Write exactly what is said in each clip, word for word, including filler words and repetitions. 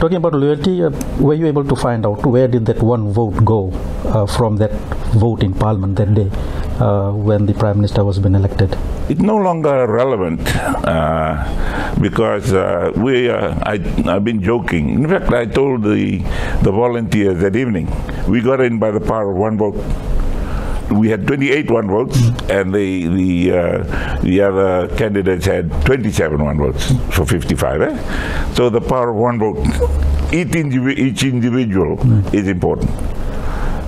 Talking about loyalty, uh, were you able to find out where did that one vote go uh, from that vote in Parliament that day uh, when the Prime Minister was being elected? It's no longer relevant uh, because uh, we, uh, I, I've been joking. In fact, I told the, the volunteers that evening, we got in by the power of one vote. We had twenty-eight one votes, and the the uh, the other candidates had twenty-seven one votes, so fifty-five. Eh? So the power of one vote, each, indivi each individual mm. is important.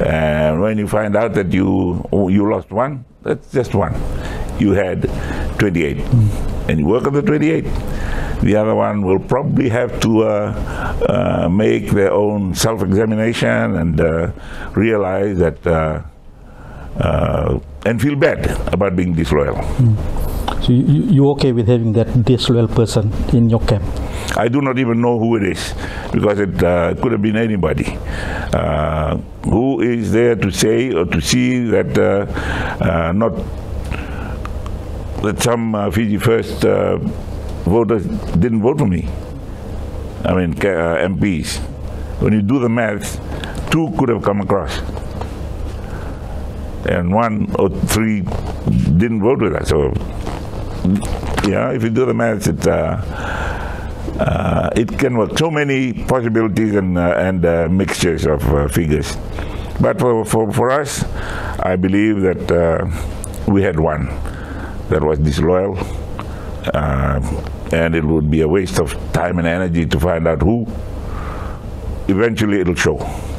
And when you find out that you oh, you lost one, that's just one. You had twenty-eight, mm. and you work on the twenty-eight. The other one will probably have to uh, uh, make their own self-examination and uh, realize that. Uh, Uh, and feel bad about being disloyal. Mm. So you, you okay with having that disloyal person in your camp? I do not even know who it is, because it uh, could have been anybody. Uh, who is there to say or to see that uh, uh, not that some uh, Fiji First uh, voters didn't vote for me? I mean, uh, M Ps. When you do the math, two could have come across. And one or three didn't vote with us. So, yeah, if you do the maths, it uh, uh, it can work. So many possibilities and uh, and uh, mixtures of uh, figures. But for, for for us, I believe that uh, we had one that was disloyal, uh, and it would be a waste of time and energy to find out who. Eventually, it'll show.